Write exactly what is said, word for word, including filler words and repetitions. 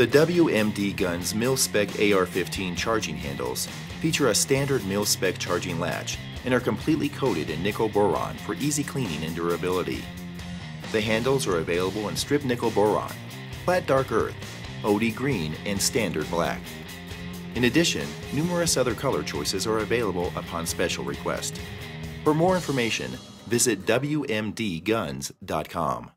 The W M D Guns Mil-Spec A R fifteen charging handles feature a standard Mil-Spec charging latch and are completely coated in nickel boron for easy cleaning and durability. The handles are available in strip nickel boron, Flat Dark Earth, O D Green, and standard black. In addition, numerous other color choices are available upon special request. For more information, visit W M D guns dot com.